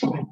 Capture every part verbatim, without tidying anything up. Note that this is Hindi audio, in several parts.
Good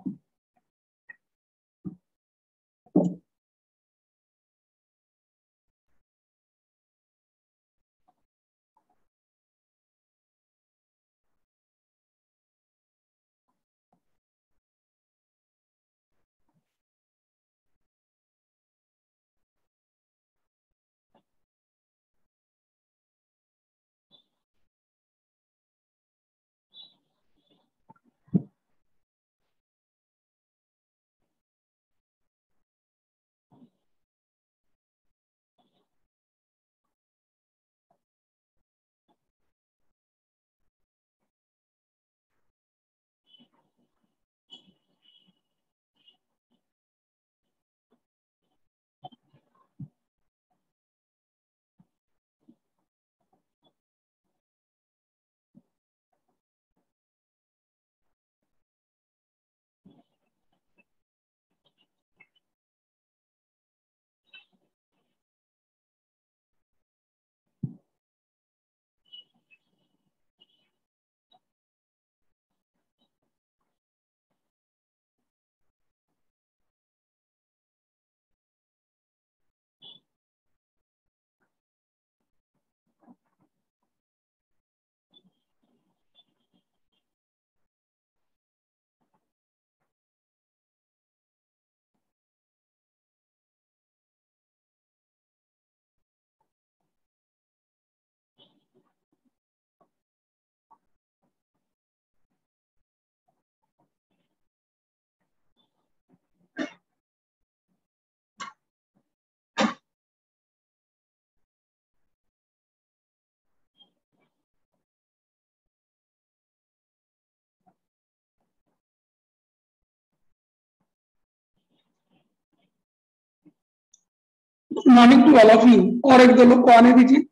morning to all of you. और एक दो लोग को आने दीजिए.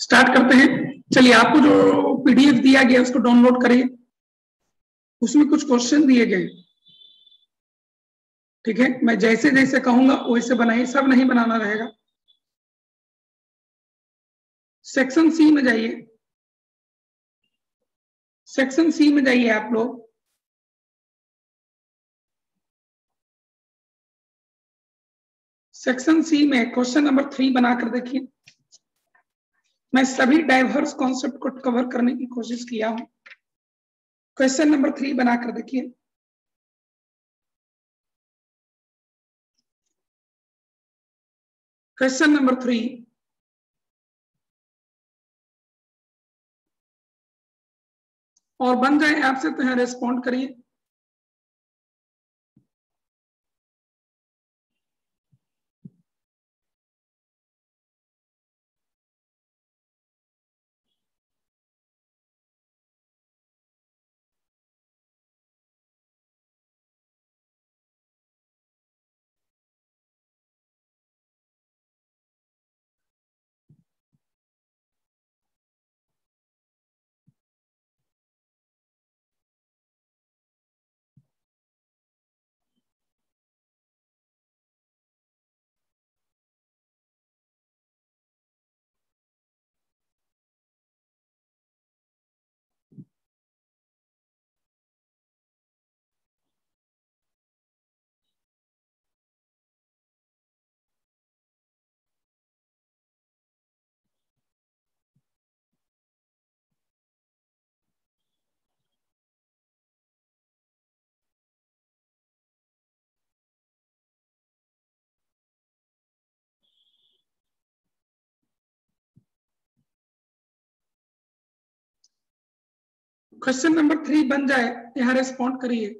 स्टार्ट करते हैं। चलिए, आपको जो पीडीएफ दिया गया उसको डाउनलोड करें, उसमें कुछ क्वेश्चन दिए गए, ठीक है। मैं जैसे जैसे कहूंगा वैसे बनाइए, सब नहीं बनाना रहेगा। सेक्शन सी में जाइए, सेक्शन सी में जाइए आप लोग। सेक्शन सी में क्वेश्चन नंबर थ्री बनाकर देखिए। मैं सभी डाइवर्स कॉन्सेप्ट को कवर करने की कोशिश किया हूं। क्वेश्चन नंबर थ्री बनाकर देखिए। क्वेश्चन नंबर थ्री, और बन जाए आपसे तो यहाँ रेस्पॉन्ड करिए। क्वेश्चन नंबर थ्री बन जाए यहाँ रेस्पॉन्ड करिए।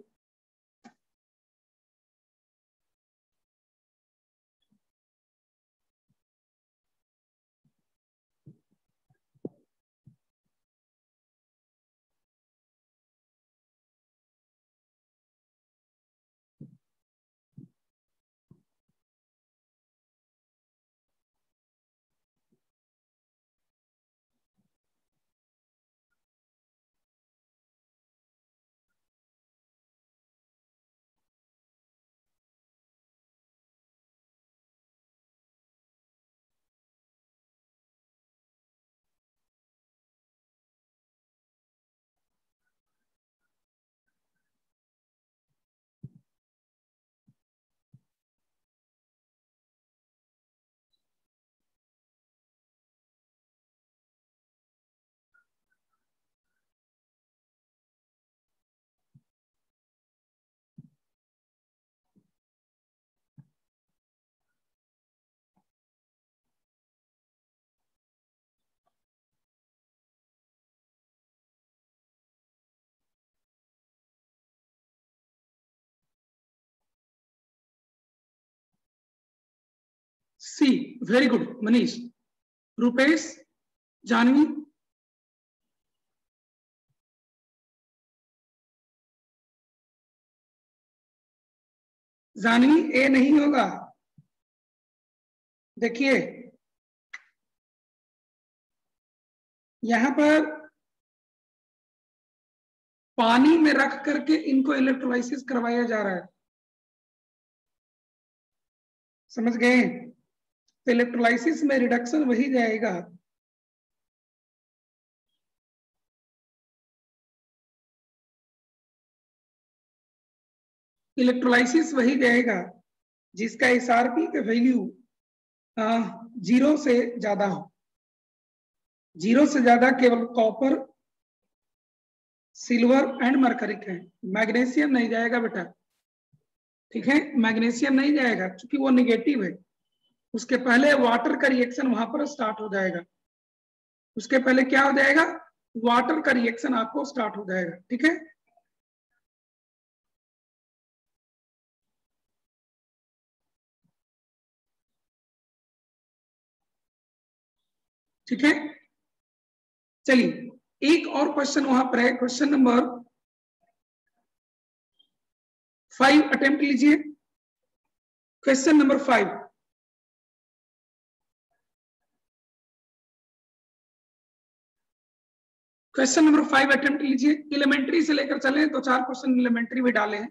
See, very good Manish, Rupesh, Janvi, Janvi A नहीं होगा। देखिए यहां पर पानी में रख करके इनको इलेक्ट्रोलाइसिस करवाया जा रहा है, समझ गए। तो इलेक्ट्रोलाइसिस में रिडक्शन वही जाएगा। इलेक्ट्रोलाइसिस वही जाएगा जिसका एस आर पी का वैल्यू जीरो से ज्यादा हो। जीरो से ज्यादा केवल कॉपर, सिल्वर एंड मरकरी है, मैग्नीशियम नहीं जाएगा बेटा, ठीक है। मैग्नीशियम नहीं जाएगा क्योंकि वो निगेटिव है। उसके पहले वाटर का रिएक्शन वहां पर स्टार्ट हो जाएगा। उसके पहले क्या हो जाएगा, वाटर का रिएक्शन आपको स्टार्ट हो जाएगा, ठीक है। ठीक है, चलिए एक और क्वेश्चन वहां पर है। क्वेश्चन नंबर फाइव अटेम्प्ट लीजिए। Question number five, question number five attempt लीजिए। इलेमेंट्री से लेकर चलें तो चार क्वेश्चन इलेमेंट्री भी डाले हैं।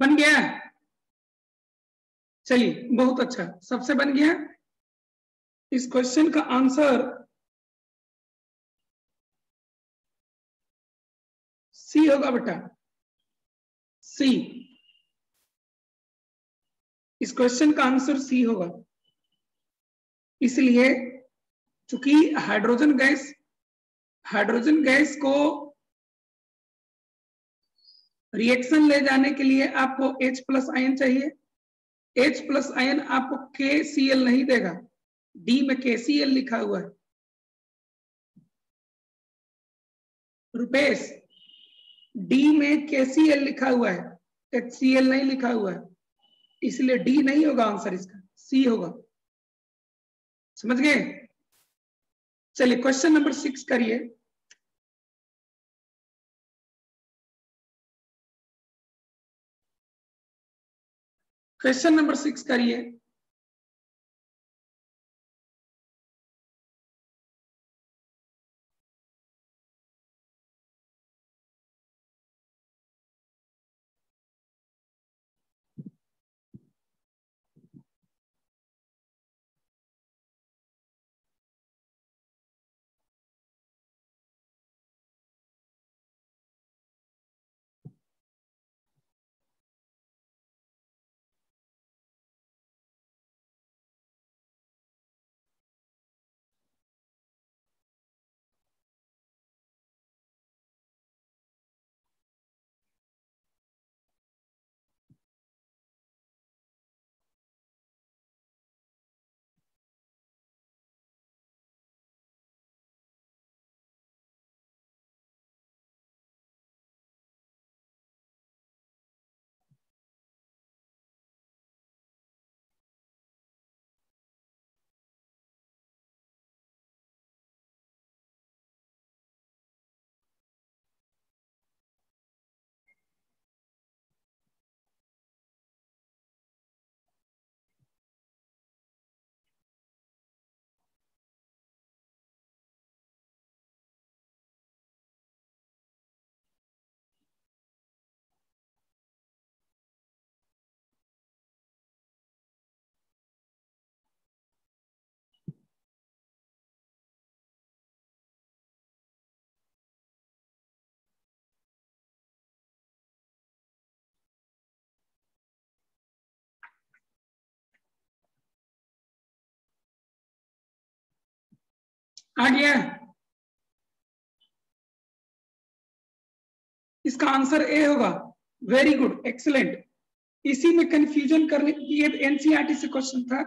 बन गया है? चलिए, बहुत अच्छा, सबसे बन गया। इस क्वेश्चन का आंसर सी होगा बेटा, सी। इस क्वेश्चन का आंसर सी होगा, इसलिए चूंकि हाइड्रोजन गैस हाइड्रोजन गैस को रिएक्शन ले जाने के लिए आपको H प्लस आयन चाहिए। H प्लस आयन आपको KCl नहीं देगा, D में KCl लिखा हुआ है। रुपेश, D में KCl लिखा हुआ है, HCl नहीं लिखा हुआ है, इसलिए D नहीं होगा आंसर, इसका C होगा। समझ गए? चलिए क्वेश्चन नंबर सिक्स करिए। क्वेश्चन नंबर सिक्स करिए। आ गया? इसका आंसर ए होगा। Very good, excellent. इसी में कंफ्यूजन करने की, ये एनसीईआरटी से क्वेश्चन था।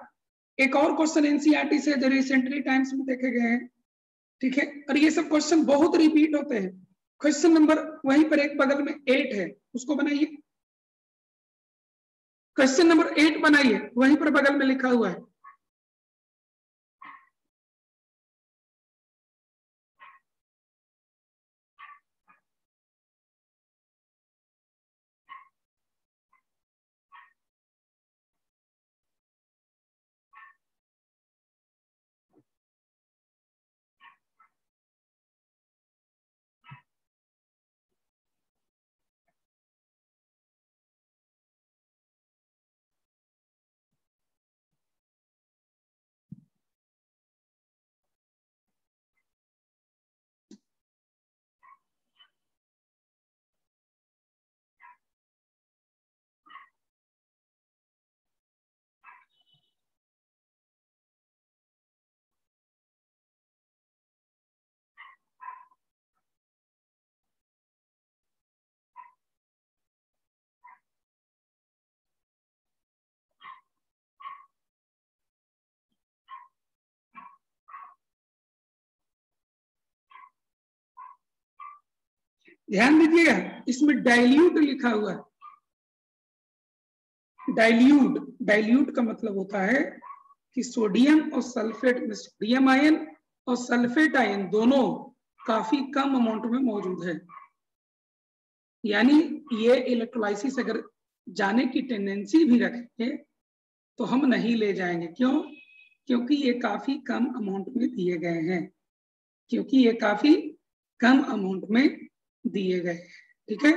एक और क्वेश्चन एनसीईआरटी से जो रिसेंटली टाइम्स में देखे गए हैं, ठीक है। और ये सब क्वेश्चन बहुत रिपीट होते हैं। क्वेश्चन नंबर वहीं पर एक बगल में एट है, उसको बनाइए। क्वेश्चन नंबर एट बनाइए, वहीं पर बगल में लिखा हुआ है। ध्यान दीजिएगा इसमें डाइल्यूट लिखा हुआ है। डाइल्यूट डाइल्यूट का मतलब होता है कि सोडियम और सल्फेट में सोडियम आयन और सल्फेट आयन दोनों काफी कम अमाउंट में मौजूद है, यानी ये इलेक्ट्रोलाइसिस अगर जाने की टेंडेंसी भी रखेंगे तो हम नहीं ले जाएंगे। क्यों? क्योंकि ये काफी कम अमाउंट में दिए गए हैं, क्योंकि ये काफी कम अमाउंट में दिए गए हैं। ठीक है,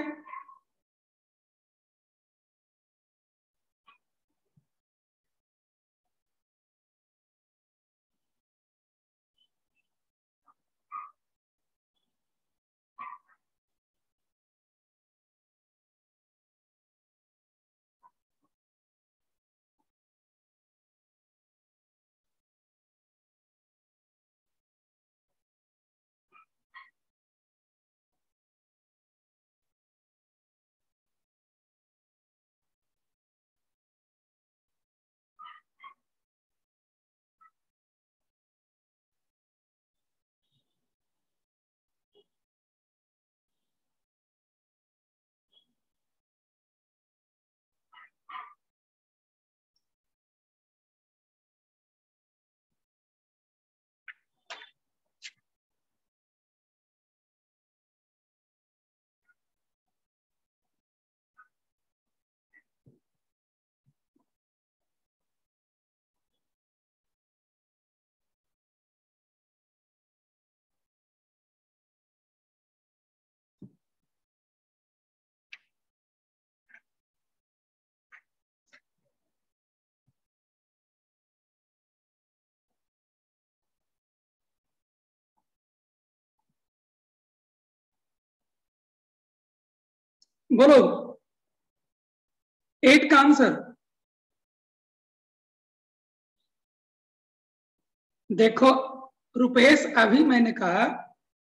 बोलो एट का आंसर। देखो रुपेश, अभी मैंने कहा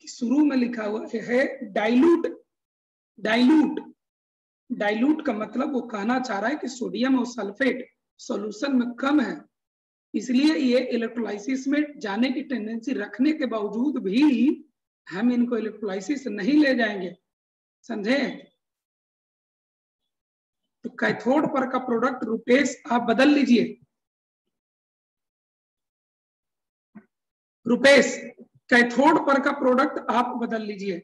कि शुरू में लिखा हुआ है डाइल्यूट। डाइल्यूट डाइल्यूट का मतलब वो कहना चाह रहा है कि सोडियम और सल्फेट सॉल्यूशन में कम है, इसलिए ये इलेक्ट्रोलाइसिस में जाने की टेंडेंसी रखने के बावजूद भी हम इनको इलेक्ट्रोलाइसिस नहीं ले जाएंगे। समझे? तो कैथोड पर का प्रोडक्ट रुपेश आप बदल लीजिए। रुपेश कैथोड पर का प्रोडक्ट आप बदल लीजिए।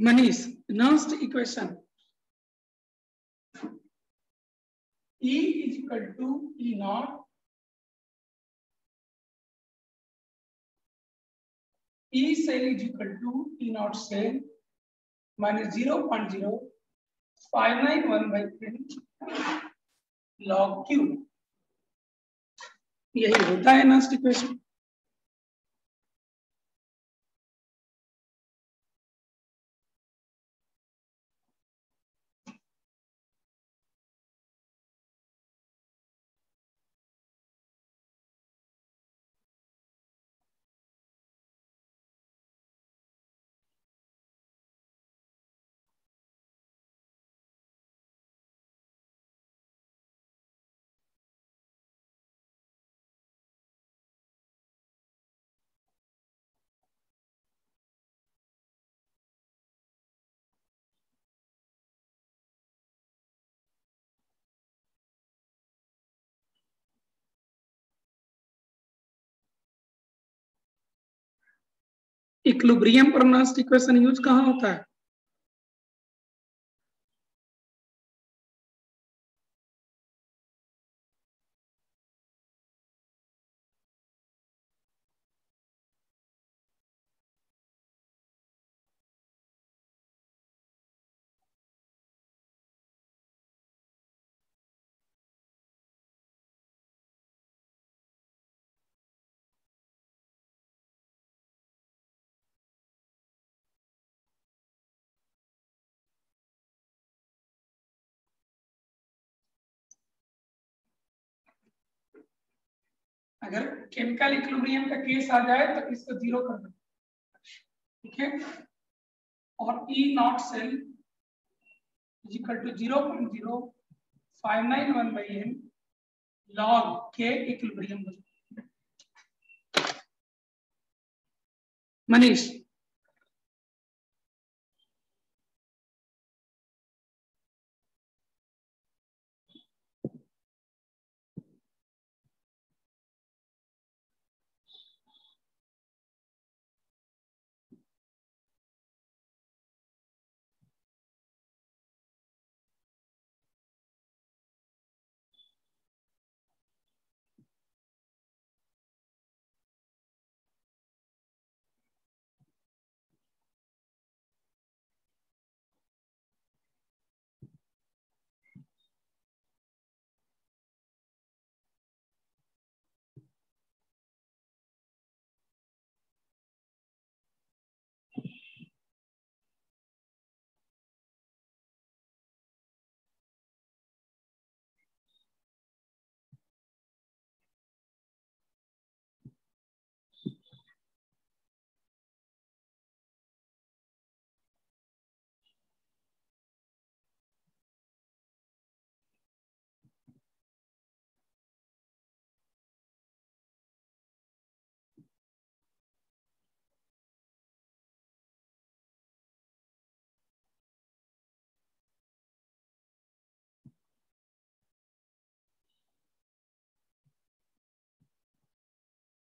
Manish, next equation E is equal to E naught. E cell is equal to E naught cell minus zero point zero five nine one by three log Q. यही होता है नेक्स्ट इक्वेशन। इक्विलिब्रियम पर नेक्स्ट इक्वेशन यूज कहाँ होता है? अगर केमिकल इक्विलिब्रियम का केस आ जाए तो इसको जीरो कर दो, ठीक है। और E naught cell is equal to zero point zero five nine one by N log K equilibrium. Manish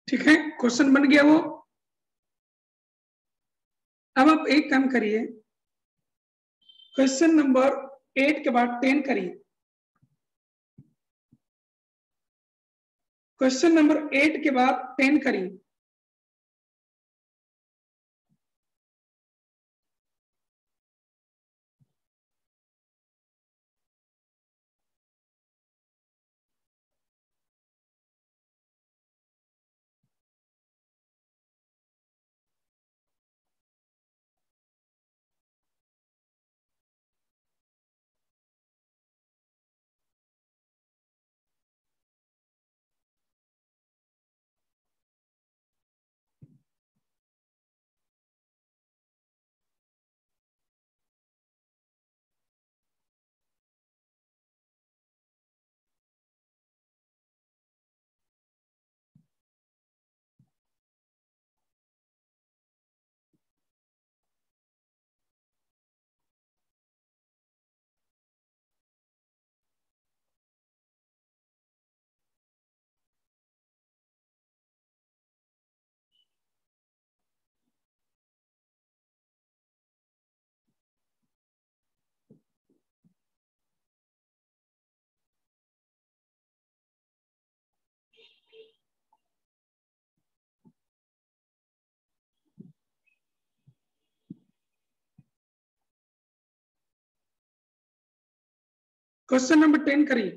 ठीक है, क्वेश्चन बन गया वो। अब आप एक काम करिए, क्वेश्चन नंबर एट के बाद टेन करिए। क्वेश्चन नंबर एट के बाद टेन करिए। क्वेश्चन नंबर टेन करिए।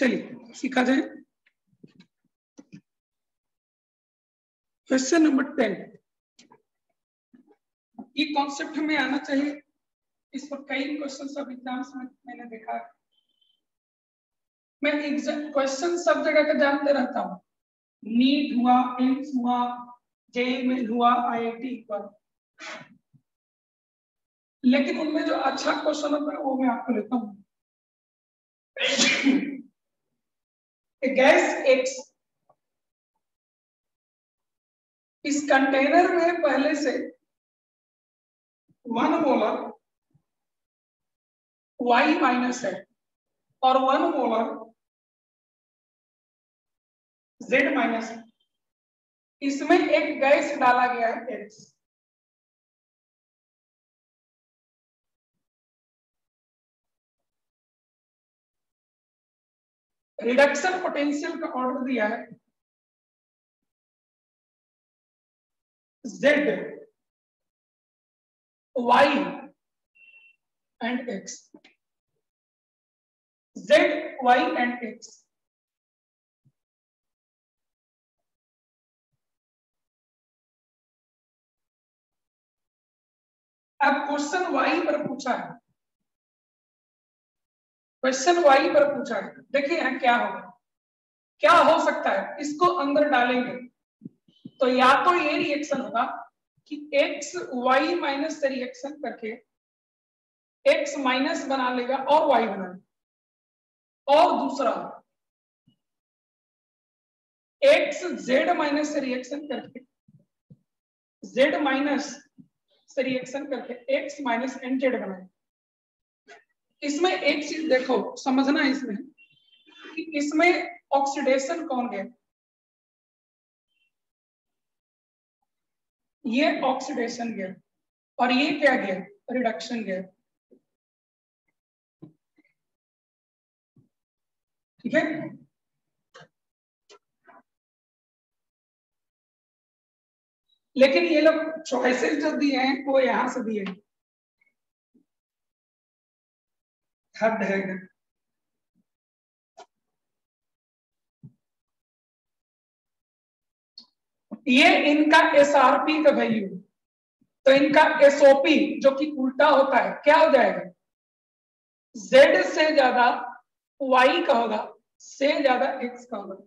चलिए सीखा जाए। क्वेश्चन नंबर टेन, ये कॉन्सेप्ट हमें आना चाहिए। इस पर कई क्वेश्चन सब एग्जाम्स में मैंने देखा। मैं क्वेश्चन सब जगह का जानते रहता हूँ। नीट हुआ, एम्स हुआ, जेई मेल हुआ, आई आई टी हुआ, लेकिन उनमें जो अच्छा क्वेश्चन होता है वो मैं आपको लेता हूँ। A गैस X इस कंटेनर में पहले से वन मोलर Y माइनस है और वन मोलर Z माइनस है। इसमें एक गैस डाला गया है X। रिडक्शन पोटेंशियल का ऑर्डर दिया है Z, Y and X, Z, Y and X। अब क्वेश्चन Y पर पूछा है, क्वेश्चन वाई पर पूछा है। देखिए यहाँ क्या होगा, क्या हो सकता है। इसको अंदर डालेंगे तो या तो ये रिएक्शन होगा कि एक्स वाई माइनस से रिएक्शन करके एक्स माइनस बना लेगा और वाई बना लेगा, और दूसरा एक्स जेड माइनस से रिएक्शन करके जेड माइनस से रिएक्शन करके एक्स माइनस एन जेड बनाए। इसमें एक चीज देखो, समझना है इसमें कि इसमें ऑक्सीडेशन कौन गया, ये ऑक्सीडेशन गया और ये क्या गया, रिडक्शन गया। ठीक है, लेकिन ये लोग चॉइसेस जो दिए हैं वो यहां से दिए हैं, हद है। ये इनका एसआरपी का वैल्यू, तो इनका एसओपी जो कि उल्टा होता है क्या हो जाएगा, जेड से ज्यादा वाई का होगा, से ज्यादा एक्स का होगा।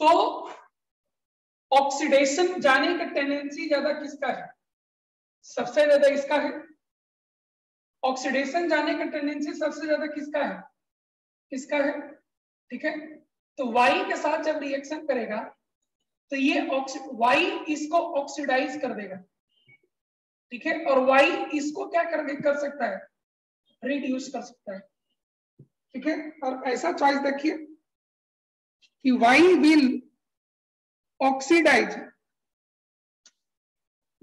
तो ऑक्सीडेशन जाने की टेंडेंसी ज्यादा किसका है, सबसे ज्यादा इसका है। ऑक्सीडेशन जाने की टेंडेंसी सबसे ज्यादा किसका है, किसका है। ठीक है, तो वाई के साथ जब रिएक्शन करेगा तो ये वाई इसको ऑक्सीडाइज कर देगा। ठीक है, और वाई इसको क्या कर कर सकता है, रिड्यूस कर सकता है। ठीक है, और ऐसा चॉइस देखिए कि वाई विल ऑक्सीडाइज,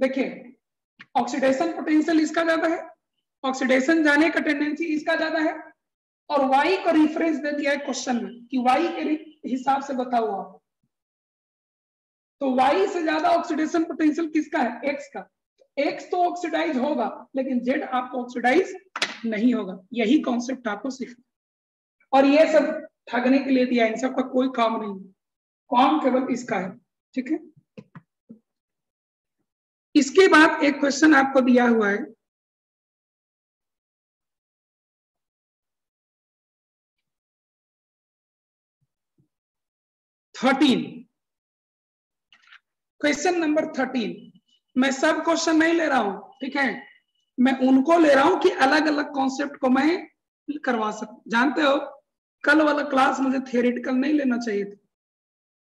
देखिए ऑक्सीडेशन पोटेंशियल इसका ज्यादा है, ऑक्सीडेशन जाने का टेंडेंसी इसका ज्यादा है, और वाई को रिफरेंस दे दिया है क्वेश्चन में कि वाई के हिसाब से बताओ आप। तो वाई से ज्यादा ऑक्सीडेशन पोटेंशियल किसका है, एक्स का। एक्स तो ऑक्सीडाइज होगा लेकिन जेड आपको ऑक्सीडाइज नहीं होगा, यही कॉन्सेप्ट आपको सीखना। और ये सब ठगने के लिए दिया, इन सब का कोई काम नहीं, काम केवल इसका है। ठीक है, इसके बाद एक क्वेश्चन आपको दिया हुआ है, थर्टीन, क्वेश्चन नंबर थर्टीन। मैं सब क्वेश्चन नहीं ले रहा हूं, ठीक है, मैं उनको ले रहा हूं कि अलग अलग कॉन्सेप्ट को मैं करवा सकूं। जानते हो कल वाला क्लास मुझे थियोरेटिकल नहीं लेना चाहिए था,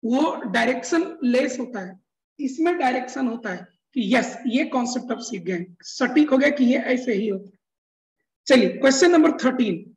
वो डायरेक्शन लेस होता है, इसमें डायरेक्शन होता है कि यस ये कॉन्सेप्ट आप सीख गए, सटीक हो गया कि ये ऐसे ही होता है। चलिए question number thirteen,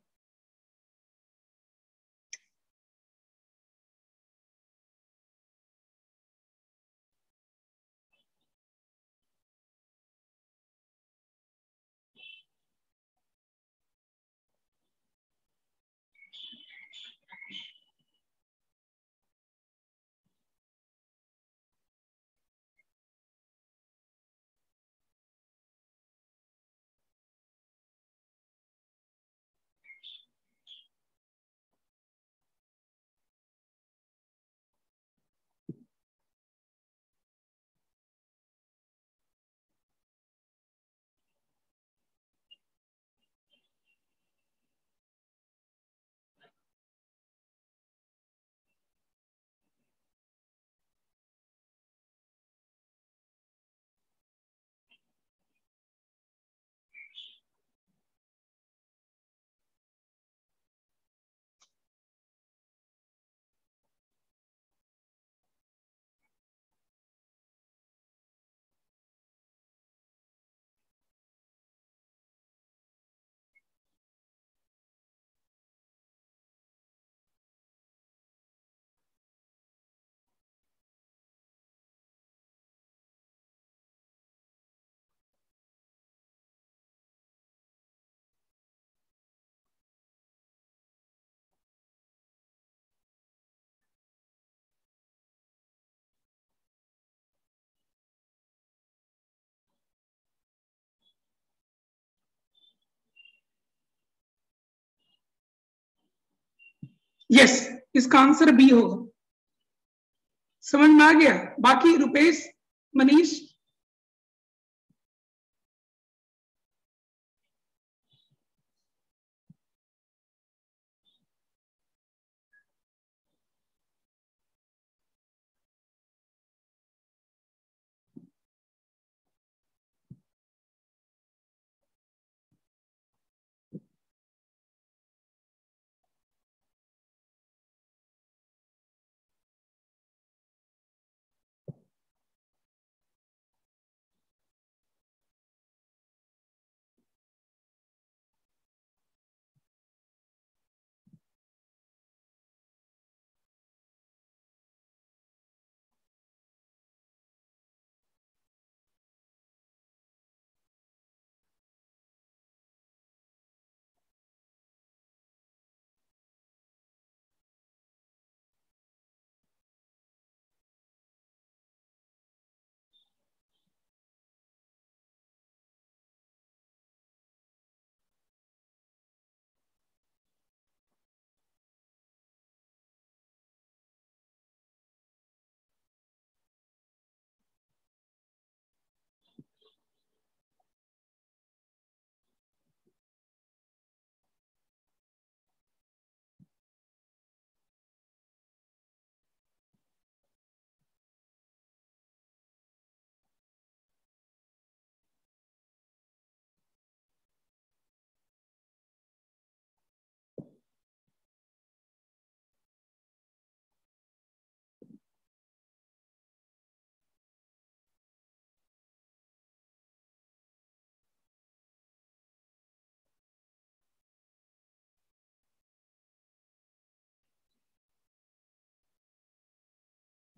yes yes, इसका आंसर बी होगा। समझ में आ गया, बाकी रुपेश मनीष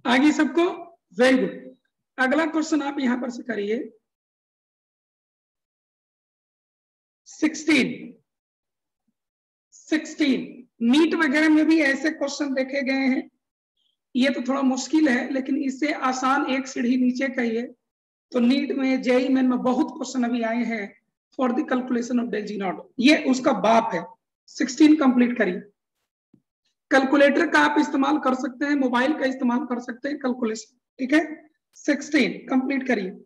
आगे सबको वेरी गुड। अगला क्वेश्चन आप यहां पर से करिए सिक्सटीन। सिक्सटीन नीट वगैरह में भी ऐसे क्वेश्चन देखे गए हैं, ये तो थोड़ा मुश्किल है लेकिन इससे आसान एक सीढ़ी नीचे कहिए तो नीट में जेईई मेन में बहुत क्वेश्चन अभी आए हैं for the calculation of del G naught, ये उसका बाप है। सिक्सटीन कंप्लीट करिए। कैलकुलेटर का आप इस्तेमाल कर सकते हैं, मोबाइल का इस्तेमाल कर सकते हैं कैलकुलेशन, ठीक है। सिक्सटीन कंप्लीट करिए।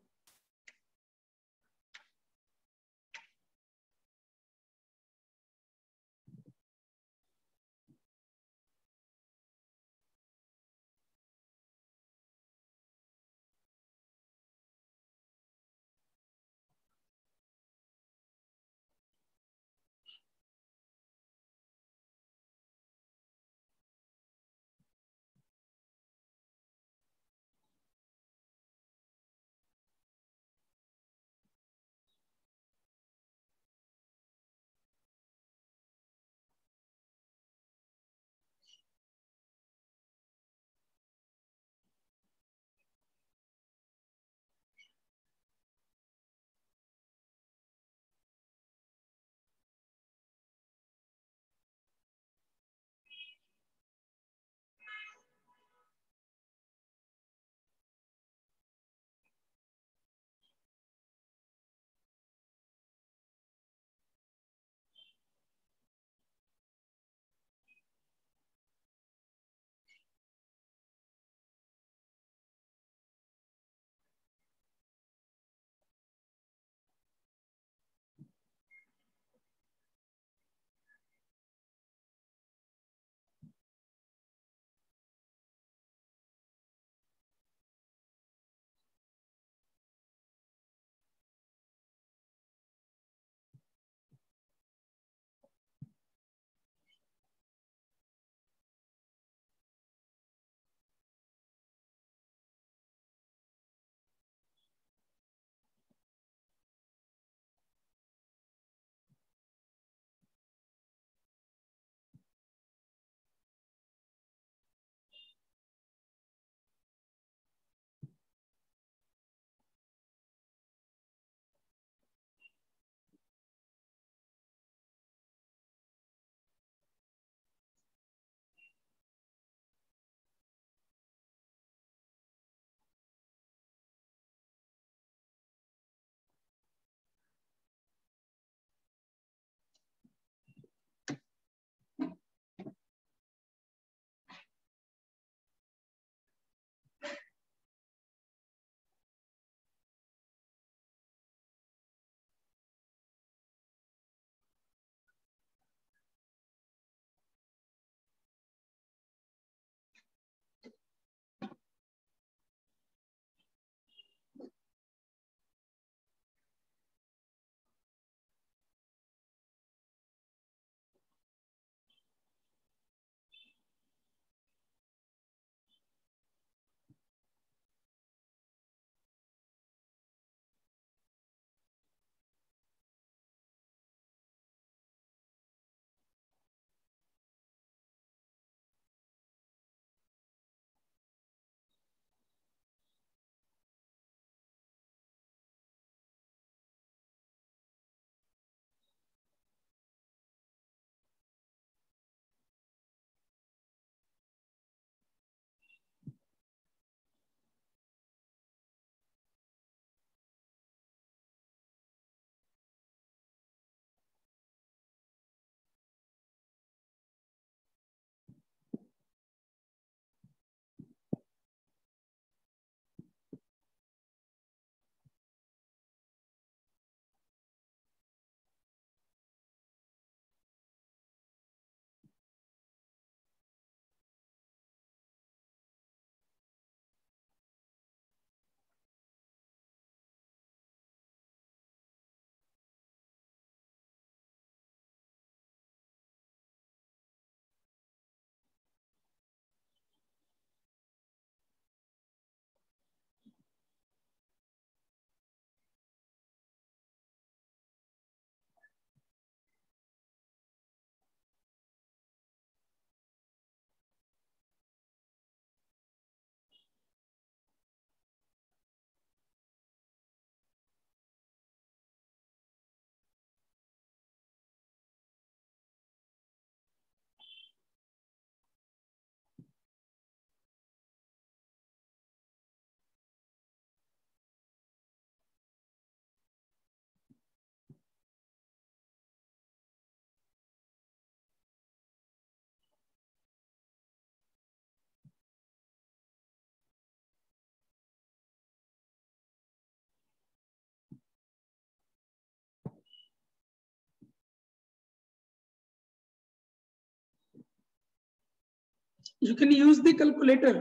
you can use the calculator.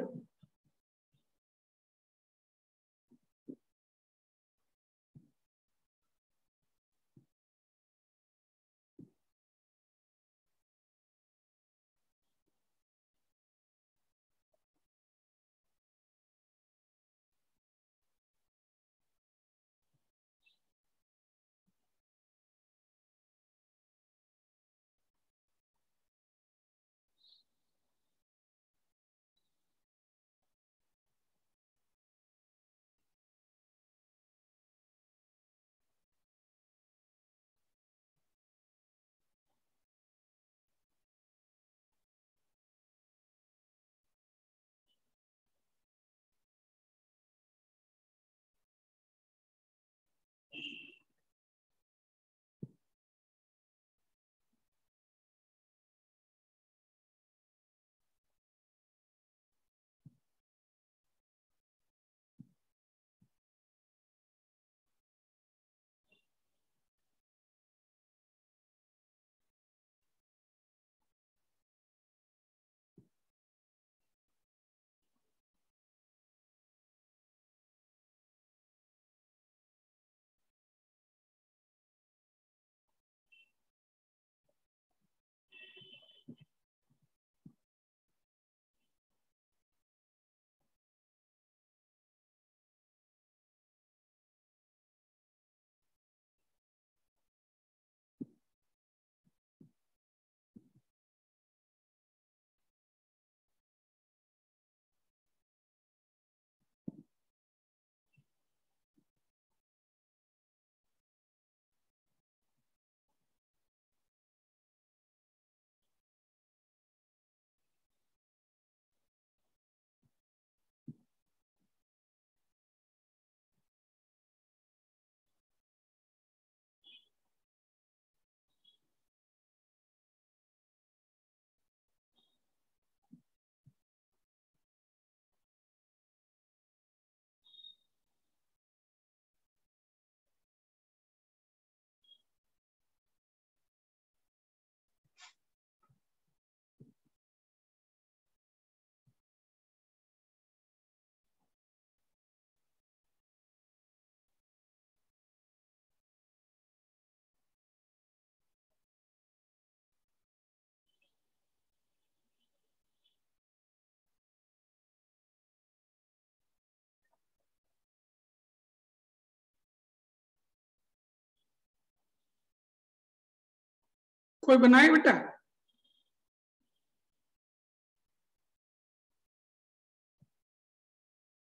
कोई बनाए बेटा?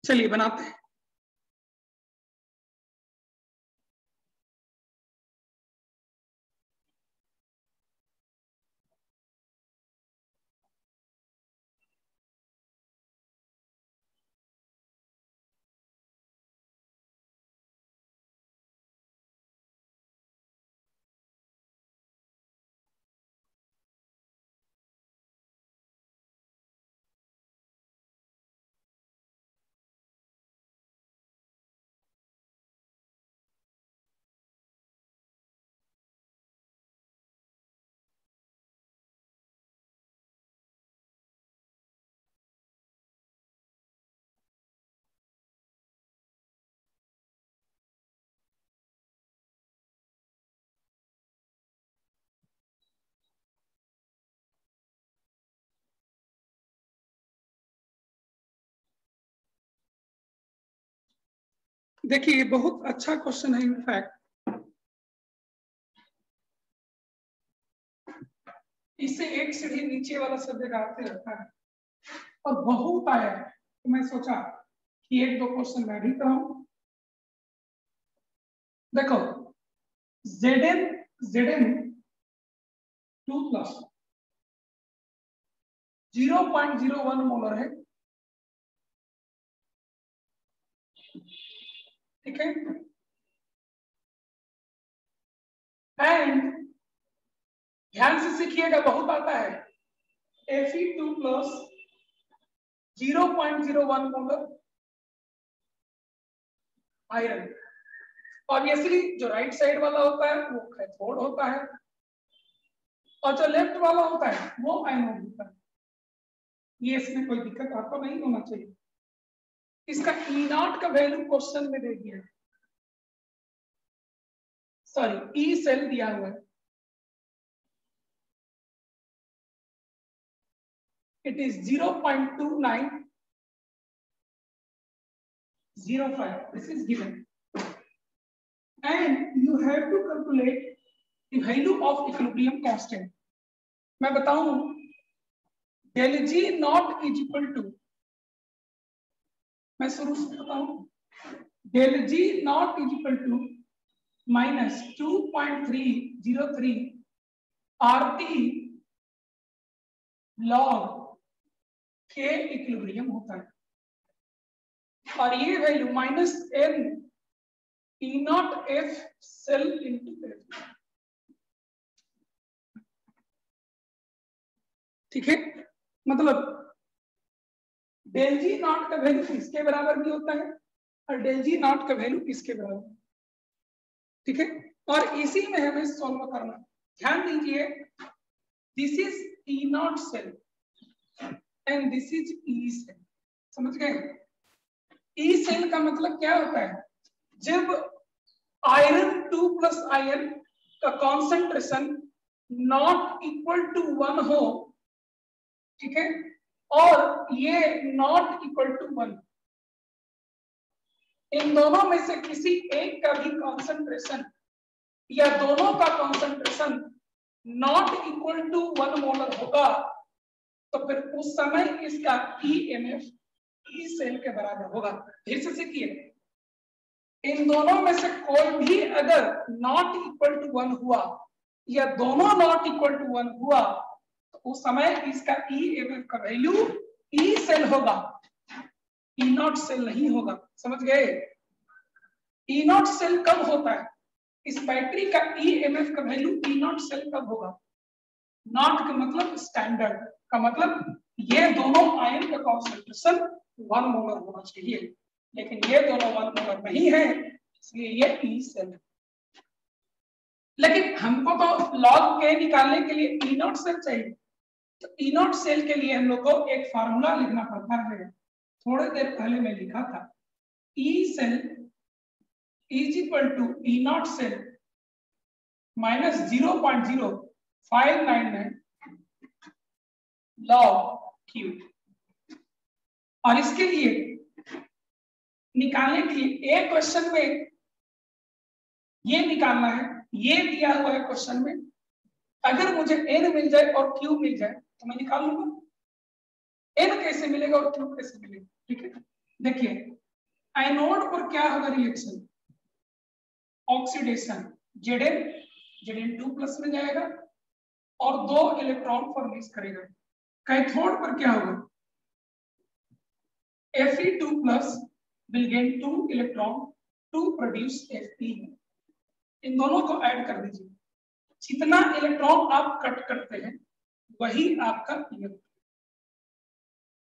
चलिए बनाते हैं। देखिए ये बहुत अच्छा क्वेश्चन है। इनफैक्ट इसे एक सीढ़ी नीचे वाला सब्जेक्ट आते रहता है और बहुत आया है, तो मैं सोचा कि एक दो क्वेश्चन मैं भी कराऊं। देखो Zn Zn two plus zero point zero one molar है, ठीक है। एंड ध्यान से सीखिएगा, बहुत आता है। Fe two plus zero point zero one molar iron. Obviously जो राइट साइड वाला होता है वो कैथोड होता है और जो लेफ्ट वाला होता है वो एनोड होता है। ये इसमें कोई दिक्कत आपको नहीं होना चाहिए। इसका ई नॉट का वैल्यू क्वेश्चन में दे दिया है, सॉरी ई सेल दिया हुआ है। It is zero point two nine zero five, this is given, and you have to calculate the value of equilibrium constant. मैं बताऊं, del G not is equal to, मैं शुरू से बताऊं, del G not is equal to minus two point three zero three R T log K equilibrium होता है, और ये value minus n E naught F cell into F, ठीक है। मतलब डेल जी नॉट का वैल्यू इसके बराबर भी होता है और डेल जी नॉट का वैल्यू इसके बराबर, ठीक है। और इसी में हमें सॉल्व करना, ध्यान दीजिए, this is E naught cell and this is E cell, समझ गए। ई सेल का मतलब क्या होता है, जब आयरन टू प्लस आयरन का concentration not equal to one हो, ठीक है, और ये नॉट इक्वल टू वन, इन दोनों में से किसी एक का भी कॉन्सेंट्रेशन या दोनों का concentration not equal to one molar होगा, तो फिर उस समय इसका ईएमएफ ई सेल के बराबर होगा। फिर से सीखिए, इन दोनों में से कोई भी अगर नॉट इक्वल टू वन हुआ या दोनों नॉट इक्वल टू वन हुआ, उस समय इसका ईएमएफ का वैल्यू ई सेल होगा, ई नॉट सेल नहीं होगा, समझ गए। ई नॉट सेल कब होता है, इस बैटरी का ईएमएफ का वैल्यू ई नॉट सेल कब होगा, नॉट का मतलब स्टैंडर्ड, का मतलब ये दोनों आयन का कॉन्सेंट्रेशन वन मोलर होना चाहिए, लेकिन ये दोनों वन मोलर नहीं है, इसलिए ये ई सेल है। लेकिन हमको तो लॉग के निकालने के लिए ई नॉट सेल चाहिए, तो ई नॉट सेल के लिए हम लोग को एक फार्मूला लिखना पड़ता है, थोड़ी देर पहले मैं लिखा था, E cell is equal to E naught cell minus zero point zero five nine nine log Q. और इसके लिए निकालने के लिए एक क्वेश्चन में ये निकालना है, ये दिया हुआ है क्वेश्चन में, अगर मुझे एन मिल जाए और क्यू मिल जाए तो मैं निकाल लूंगा, एन कैसे मिलेगा और क्यू कैसे मिलेगा, ठीक है। देखिए, आइनोड पर क्या होगा reaction, oxidation, Z N Z N two plus में जाएगा और दो इलेक्ट्रॉन फॉर्मेट करेगा। कैथोड पर क्या होगा, Fe2 two plus will get two electron to produce Fe। इन दोनों को ऐड कर दीजिए, जितना इलेक्ट्रॉन आप कट करते हैं वही आपका इलेक्ट्रॉन।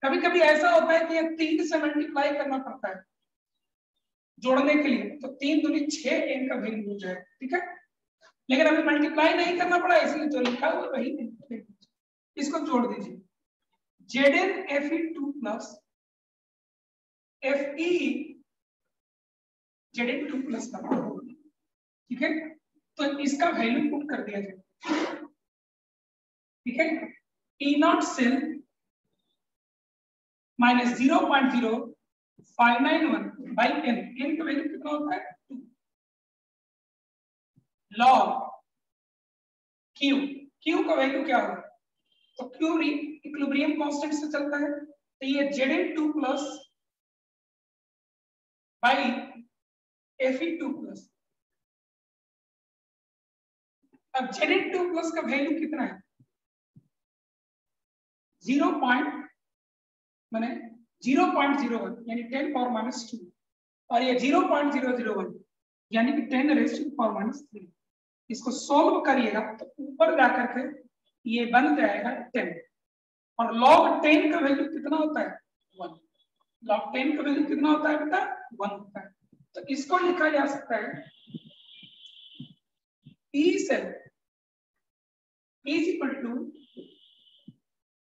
कभी कभी ऐसा होता है कि ये तीन से मल्टीप्लाई करना पड़ता है जोड़ने के लिए, तो तीन दूनी छह एन का वैल्यू हो जाए, ठीक है, लेकिन हमें मल्टीप्लाई नहीं करना पड़ा, इसलिए जो लिखा हुआ वही एन, इसको जोड़ दीजिए, Z N F E two plus F E Z N two plus का, ठीक है, तो इसका वैल्यू पुट कर दिया जाए, ठीक है। E naught cell minus zero point zero five nine one by N, N का वैल्यू कितना होता है टू, लॉग क्यू, क्यू का वैल्यू क्या होगा, तो क्यू इक्विलिब्रियम कांस्टेंट से चलता है, तो ये Z two plus by F E two plus. अब जेड टू प्लस का वैल्यू कितना है, जीरो पॉइंट मैंने जीरो पॉइंट जीरो वन यानी टेन पावर माइनस टू, और ये zero point zero zero one यानी कि ten raise two power minus three. इसको सोल्व करिएगा तो ऊपर जा करके ये बन जाएगा टेन, और लॉग टेन का वैल्यू कितना होता है वन, लॉग टेन का वैल्यू कितना होता है बेटा वन होता है, तो इसको लिखा जा सकता है E cell is equal to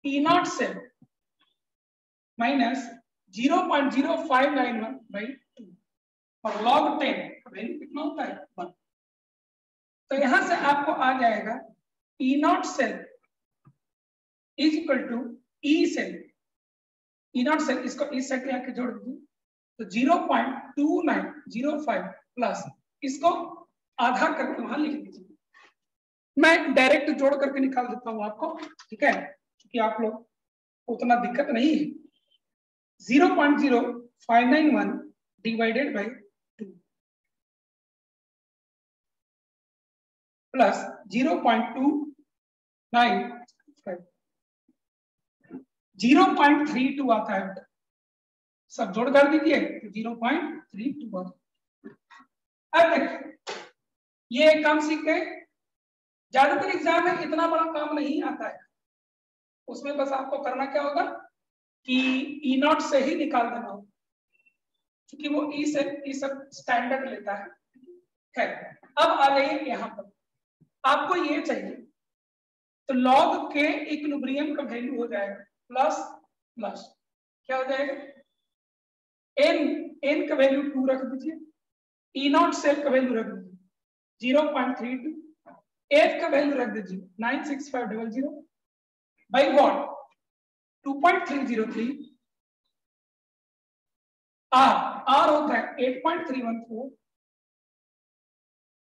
E naught cell minus zero point zero five nine one by two और log टेन वैल्यू कितना होता है वन। तो यहां से आपको आ जाएगा E naught cell is equal to E cell, E naught cell इसको इस साइड यहाँ के जोड़ दीजिए तो zero point two nine zero five plus इसको आधा करके वहां लिख दीजिए। मैं डायरेक्ट जोड़ करके निकाल देता हूं आपको, ठीक है, क्योंकि आप लोग उतना दिक्कत नहीं है। Zero point zero five nine one divided by two plus zero point two nine five, zero point three two आता है, सब जोड़ कर दीजिए तो ज़ीरो पॉइंट थ्री टू। अब देखिए ये काम सीख गए, ज्यादातर एग्जाम में इतना बड़ा काम नहीं आता है, उसमें बस आपको करना क्या होगा कि ई नॉट से ही निकाल देना होगा क्योंकि वो ई से ई सब स्टैंडर्ड लेता है। खैर अब आ जाइए यहाँ पर, आपको ये चाहिए तो लॉग के इक्विलिब्रियम का वैल्यू हो जाएगा प्लस प्लस क्या हो जाएगा एन, एन का वैल्यू टू रख दीजिए, ई नॉट सेल का वैल्यू रख दीजिए zero point three two, F का वैल्यू रख दीजिए nine six five double zero by what two point three zero three, R R होता है eight point three one four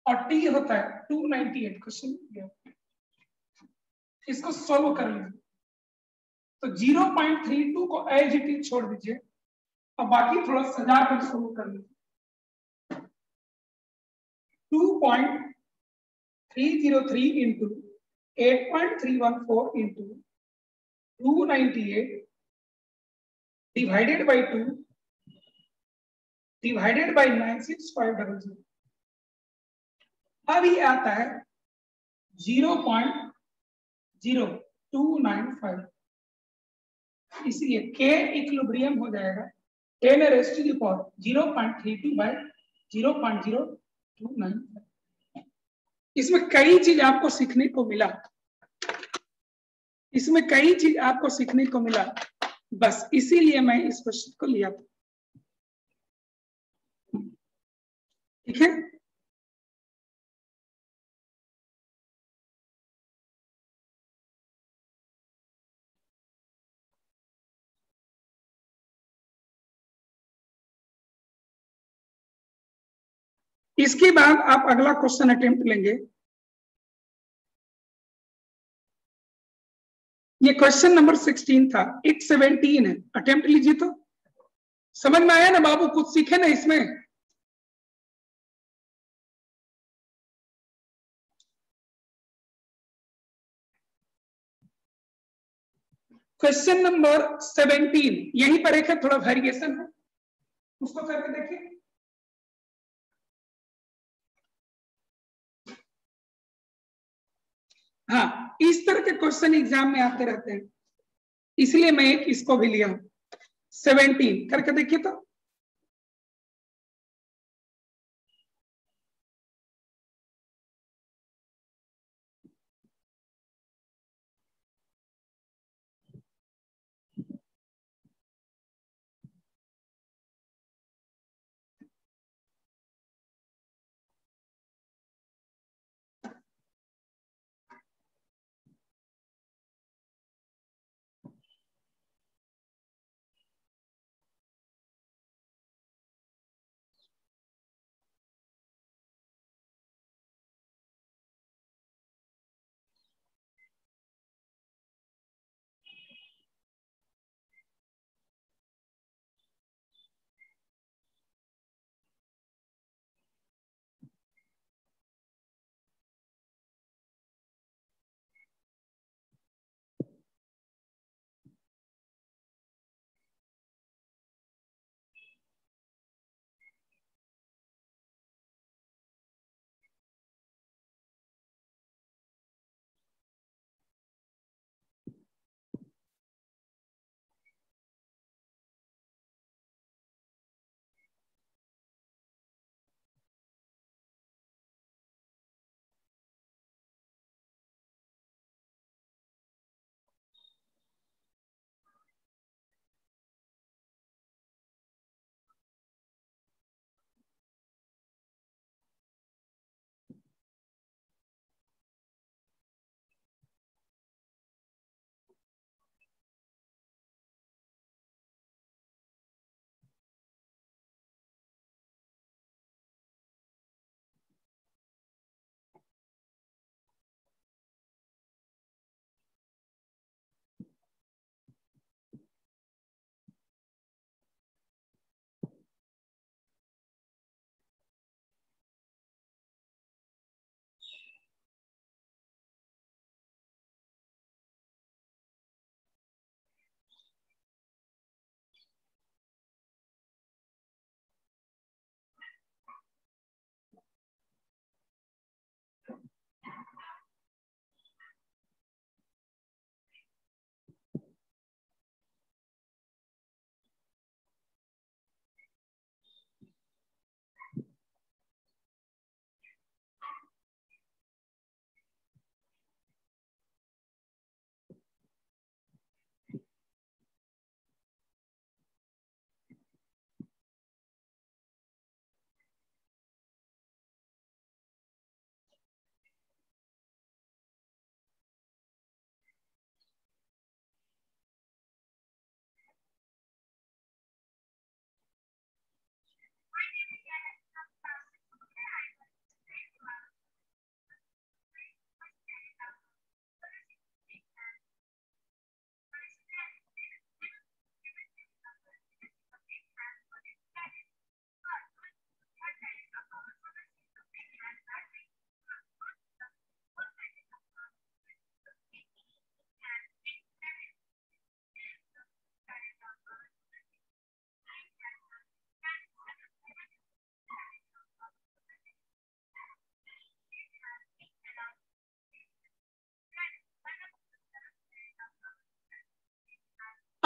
और टी होता है टू नाइन एट। क्वेश्चन इसको सोल्व कर लीजिए तो ज़ीरो पॉइंट थ्री टू को एज इट इज छोड़ दीजिए और बाकी थोड़ा सजा कर सोल्व कर लीजिए। Two point three zero three into eight point three one four into two nine eight divided by two divided by nine six five double zero, अब ये आता है zero point zero two nine five, इसलिए के इक्विलिब्रियम हो जाएगा ten raised to the power zero point three two by zero point zero two nine five. इसमें कई चीज आपको सीखने को मिला, इसमें कई चीज आपको सीखने को मिला बस इसीलिए मैं इस क्वेश्चन को लिया था, ठीक है। इसके बाद आप अगला क्वेश्चन अटेम्प्ट लेंगे। ये क्वेश्चन नंबर सिक्सटीन था, एक सेवेंटीन है, अटेम्प्ट लीजिए। तो समझ में आया ना बाबू, कुछ सीखे ना इसमें? क्वेश्चन नंबर सेवेंटीन यहीं पर एक है, थोड़ा वेरिएशन है, उसको करके देखिए। हाँ, इस तरह के क्वेश्चन एग्जाम में आते रहते हैं, इसलिए मैं एक इसको भी लिया हूं। सेवेंटीन करके देखिए तो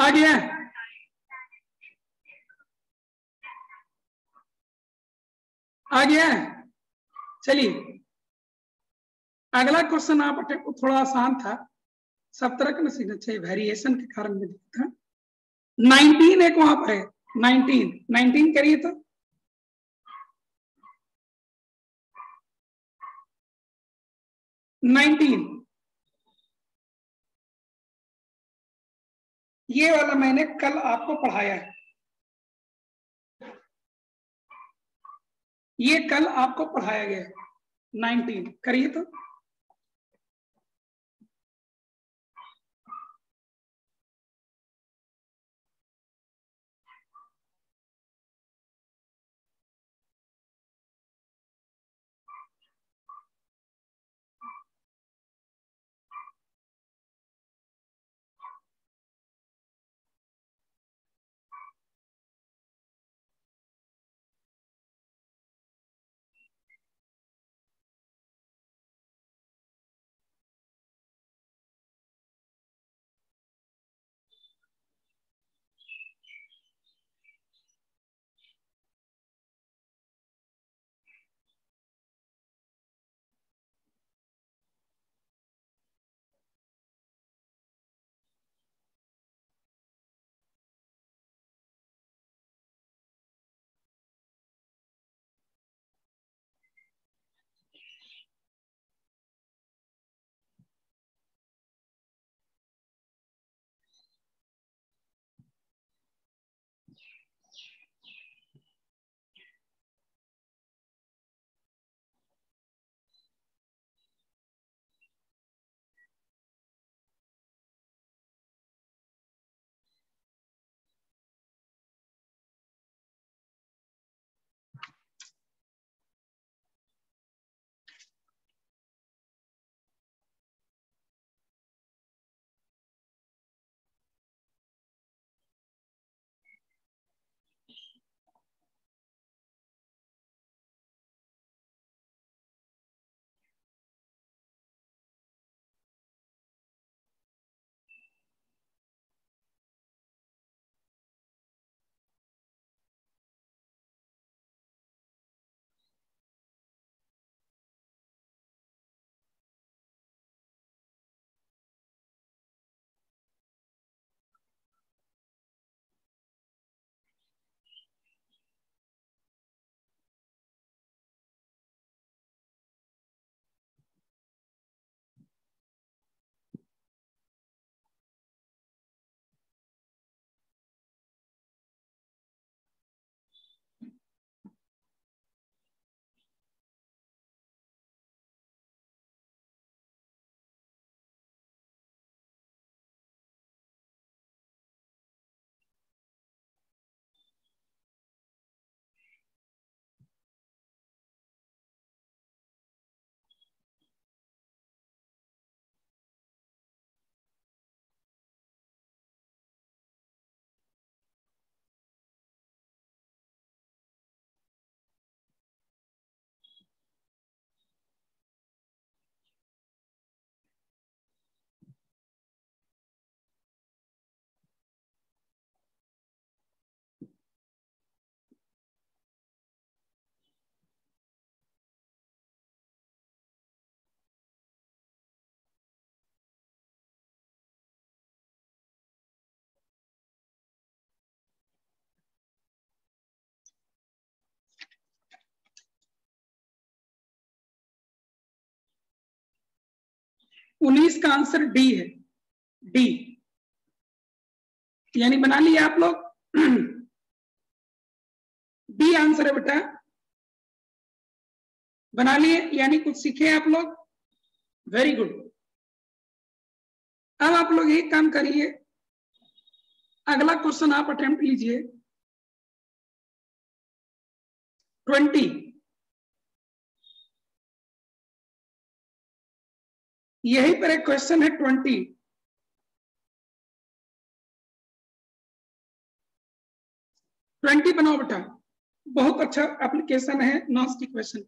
आ गया। आ गया। चलिए अगला क्वेश्चन आप अटेक को थोड़ा आसान था, सब तरह का सीखना चाहिए, वेरिएशन के कारण में दिखता है। नाइनटीन एक वहां पर है, नाइनटीन नाइनटीन करिए तो नाइनटीन ये वाला मैंने कल आपको पढ़ाया है, ये कल आपको पढ़ाया गया है। नाइनटीन करिए तो उन्नीस का आंसर डी है, डी यानी बना लिया आप लोग, डी आंसर है बेटा, बना लिए यानी कुछ सीखे आप लोग, वेरी गुड। अब आप लोग एक काम करिए, अगला क्वेश्चन आप अटेम्प्ट लीजिए, ट्वेंटी यही पर एक क्वेश्चन है, ट्वेंटी ट्वेंटी बनाओ बेटा, बहुत अच्छा एप्लीकेशन है नॉन स्टिक क्वेश्चन।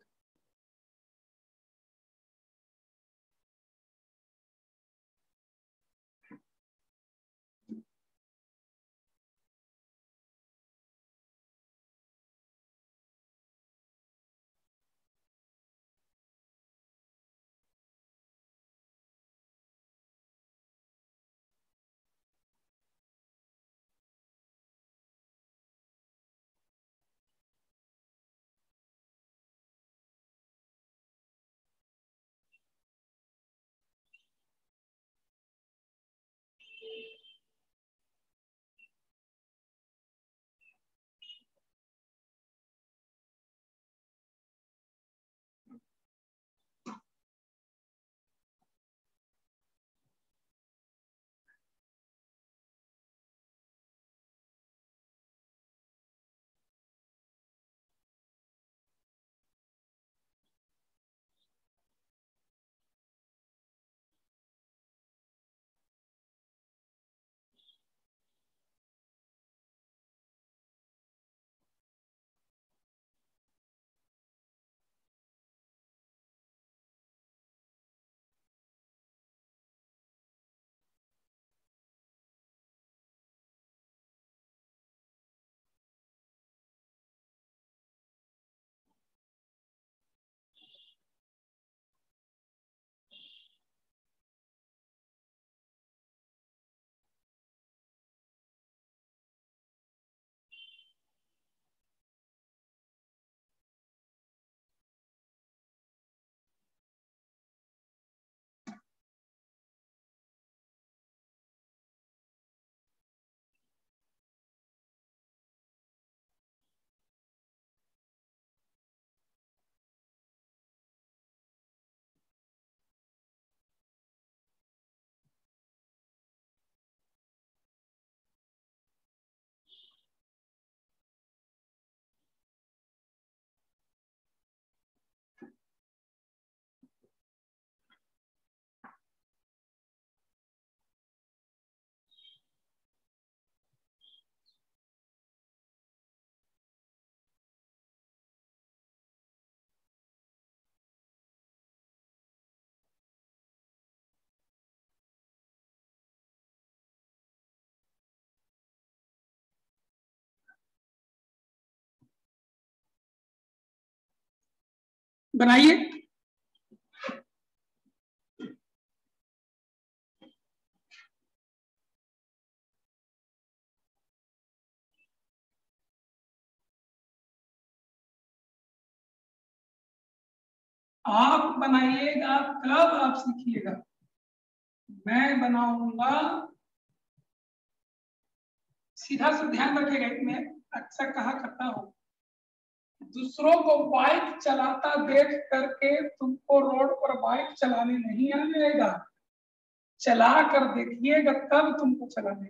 बनाइए। आप बनाइएगा कब आप सीखिएगा, मैं बनाऊंगा सीधा से ध्यान रखिएगा। मैं अच्छा कहा करता हूं, दूसरों को बाइक चलाता देख करके तुमको रोड पर बाइक चलाने नहीं आएगा, चला कर देखिएगा तब तुमको चलाने।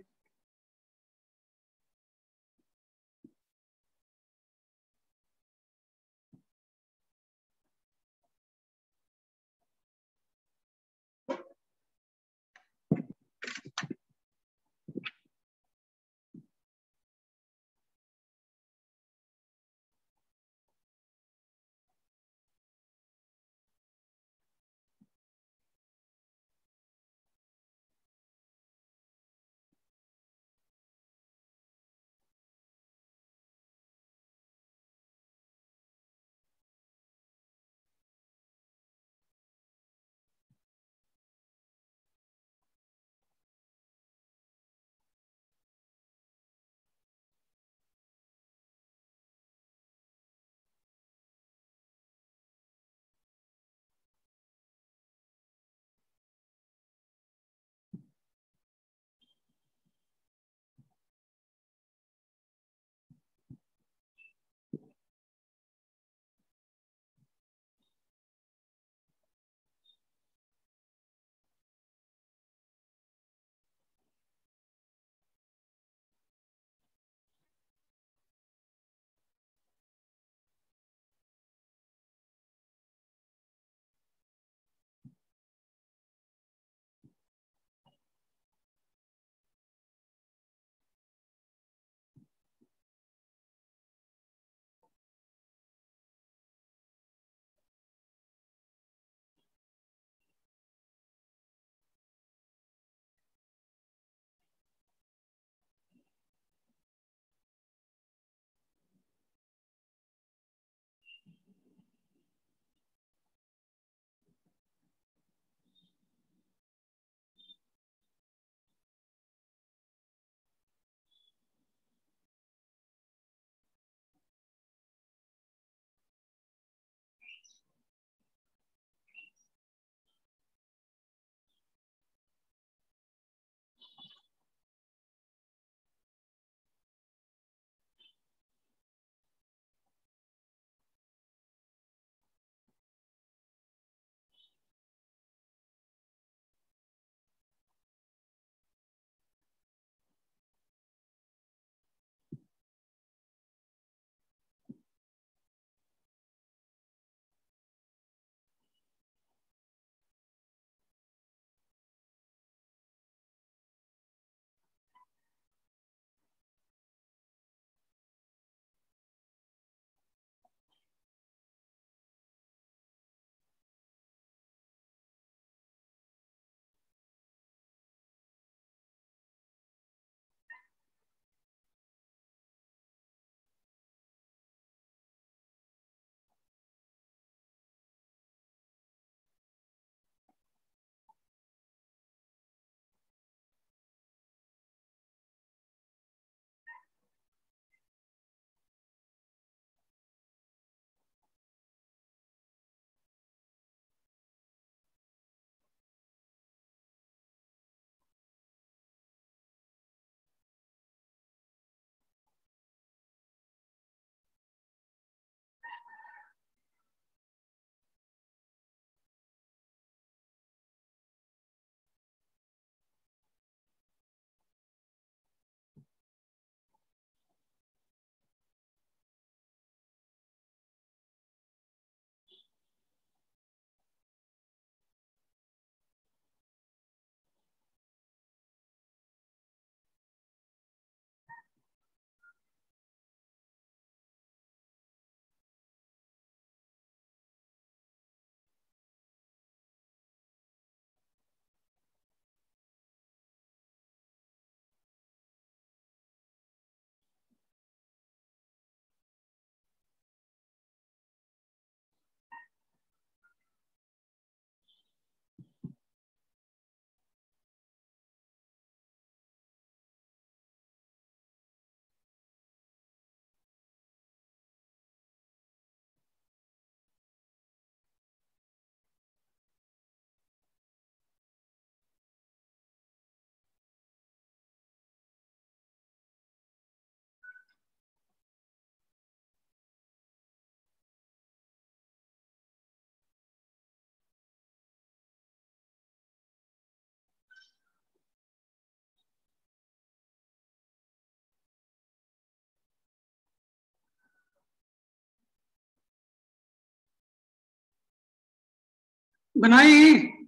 बनाए हैं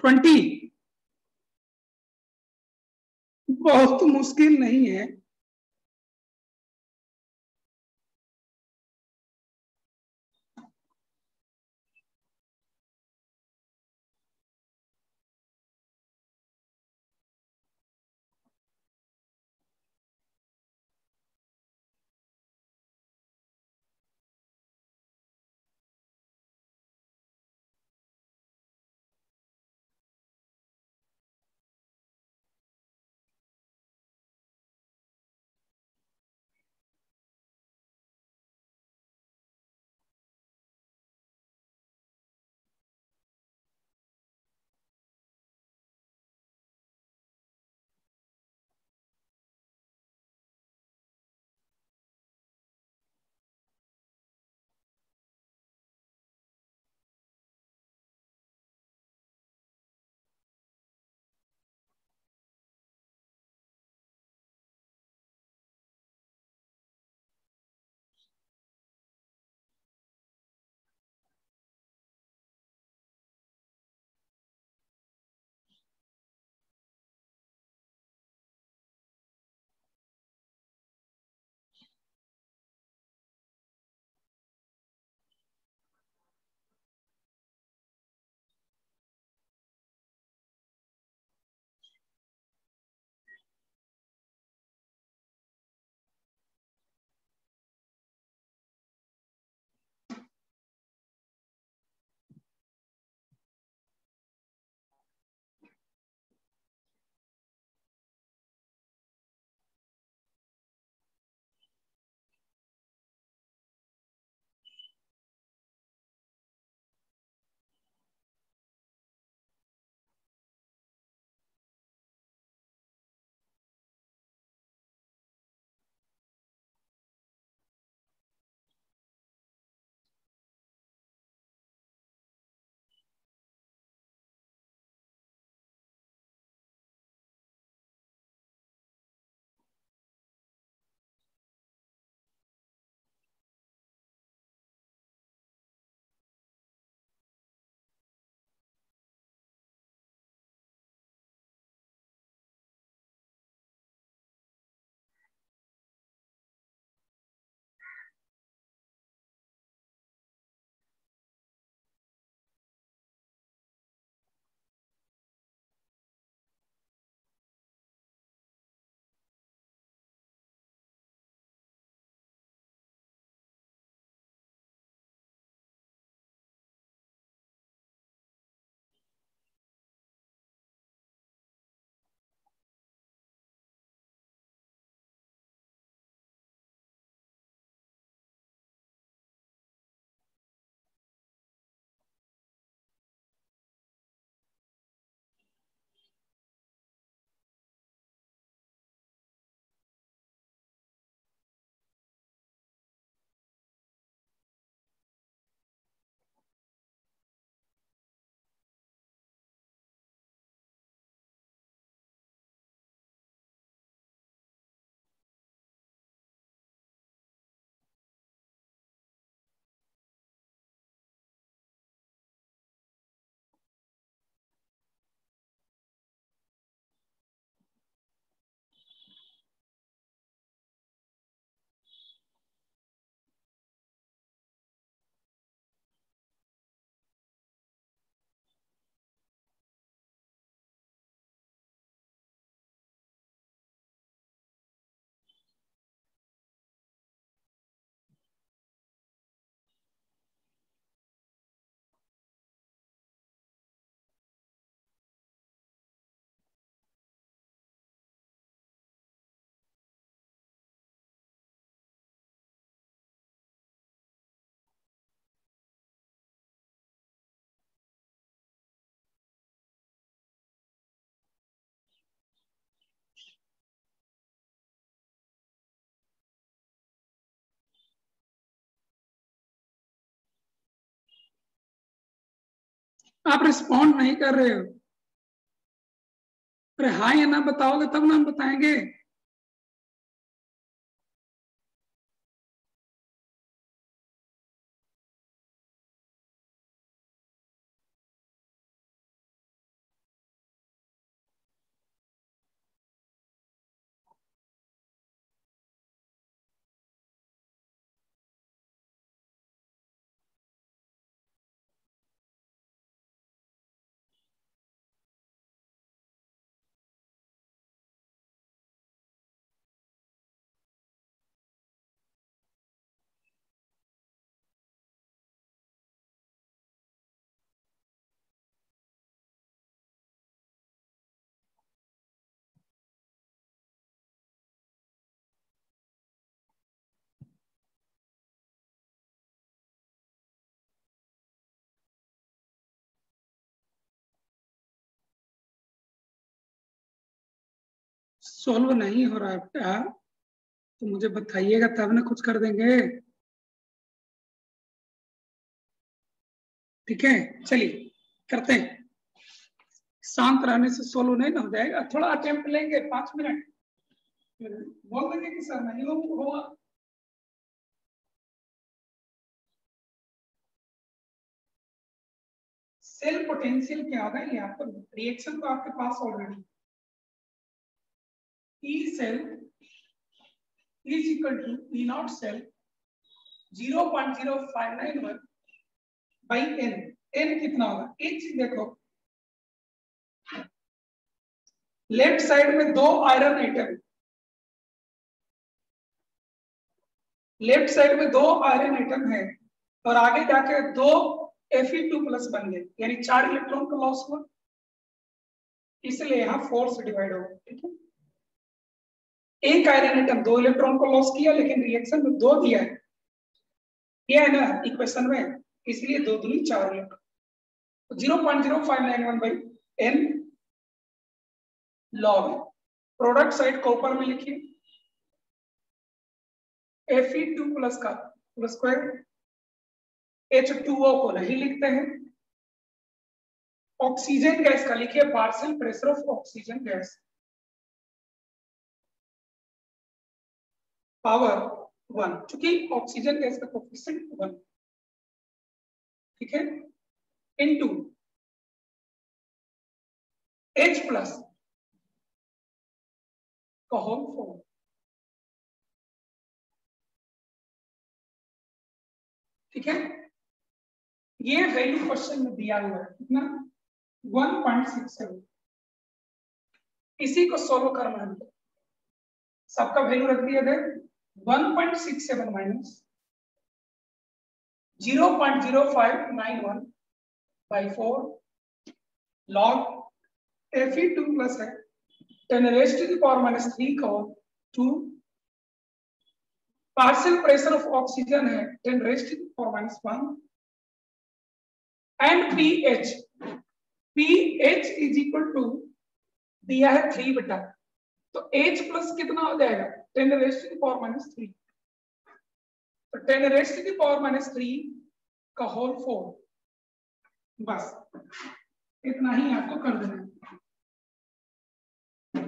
ट्वेंटी, बहुत मुश्किल नहीं है। आप रिस्पॉन्ड नहीं कर रहे हो, अरे हाँ या ना बताओगे तब ना हम बताएंगे। सोल्व नहीं हो रहा है बेटा तो मुझे बताइएगा तब ना कुछ कर देंगे। ठीक है चलिए करते हैं। शांत रहने से सोल्व नहीं ना हो जाएगा, थोड़ा अटेम्प्ट लेंगे पांच मिनट, बोल देंगे कि सर नहीं होगा। सेल पोटेंशियल क्या होगा ये आपको, रिएक्शन तो आपके पास already E cell is equal to E naught cell zero point zero five nine one by N. N कितना होगा एक चीज देखो, लेफ्ट साइड में दो आयरन एटम, लेफ्ट साइड में दो आयरन एटम है और आगे जाके दो F E टू प्लस बन गए, यानी चार इलेक्ट्रॉन का लॉस हुआ, इसलिए यहाँ फोर्स डिवाइड होगा। ठीक है एक आयरन एटम दो इलेक्ट्रॉन को लॉस किया लेकिन रिएक्शन में दो दिया है, यह है ना इक्वेशन में, इसलिए दो दूनी चार electron. Zero point zero five nine one by N log, product side को ऊपर में लिखिए F E टू प्लस का plus square, H two O को नहीं लिखते हैं, ऑक्सीजन गैस का लिखिए partial pressure of oxygen gas, power one चूंकि ऑक्सीजन गैस का कोफिशिएंट वन। ठीक है इनटू H प्लस का होल फोर, ठीक है ये वैल्यू क्वेश्चन में दिया हुआ है कितना वन पॉइंट सिक्स सेवन, इसी को सोल्व करना है। सबका वैल्यू रख दिया गया one point six seven minus zero point zero five nine one by four log F E two plus है ten raised to the power minus three का two, partial pressure of oxygen है ten raised to the power minus one and pH, pH is equal to दिया है थ्री बेटा तो H प्लस कितना हो जाएगा ten raised to the power minus three, तो ten raised to the power minus three का होल फोर। बस इतना ही आपको कर देना है,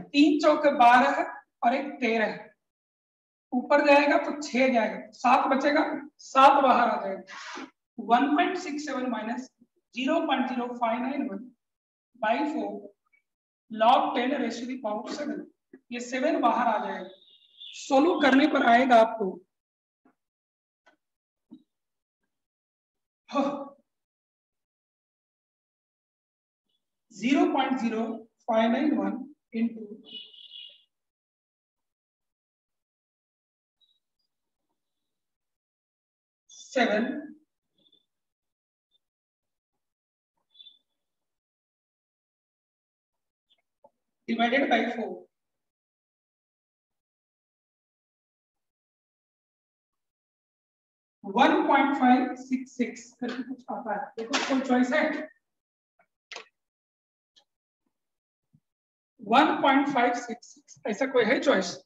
तीन चौके बारह और एक तेरह, ऊपर जाएगा तो छह जाएगा सात बचेगा, सात बाहर आ जाएगा one point six seven minus zero point zero five nine one by four log ten raised to the power seven, ये सेवन बाहर आ जाएगा। सोल्व करने पर आएगा आपको zero point zero five nine one into seven divided by four, one point five six six करके कुछ आता है। देखो कोई चॉइस है one point five six six, ऐसा कोई है चॉइस?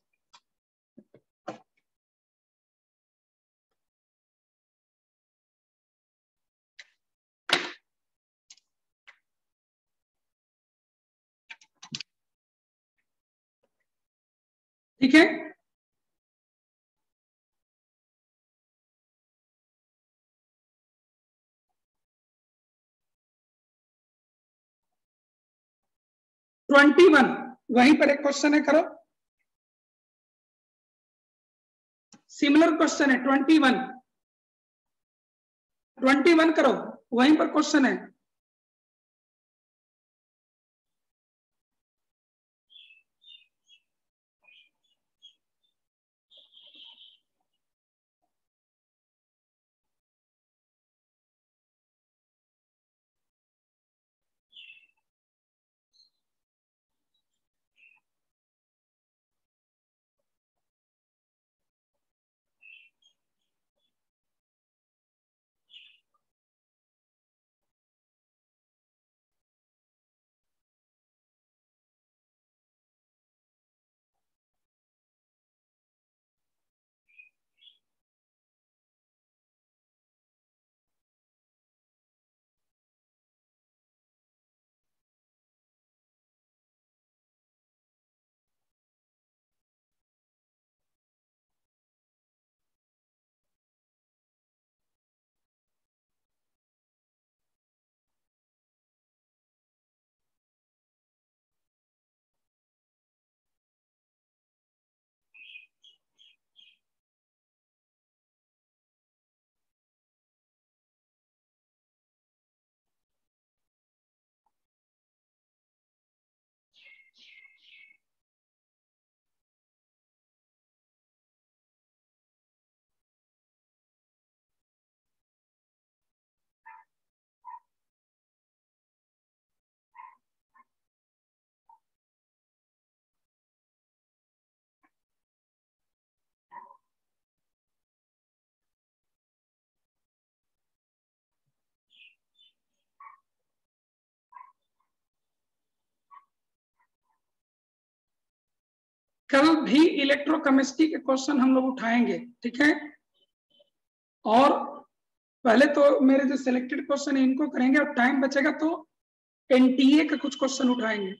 ठीक है ट्वेंटी वन वहीं पर एक क्वेश्चन है, करो सिमिलर क्वेश्चन है ट्वेंटी वन ट्वेंटी वन करो वहीं पर क्वेश्चन है। कल भी इलेक्ट्रोकेमिस्ट्री के क्वेश्चन हम लोग उठाएंगे, ठीक है। और पहले तो मेरे जो सिलेक्टेड क्वेश्चन है इनको करेंगे और टाइम बचेगा तो एनटीए का कुछ क्वेश्चन उठाएंगे।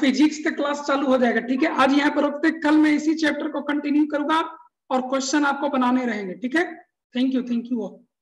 फिजिक्स का क्लास चालू हो जाएगा, ठीक है। आज यहाँ पर रुकते, कल मैं इसी चैप्टर को कंटिन्यू करूंगा और क्वेश्चन आपको बनाने रहेंगे, ठीक है। Thank you, thank you.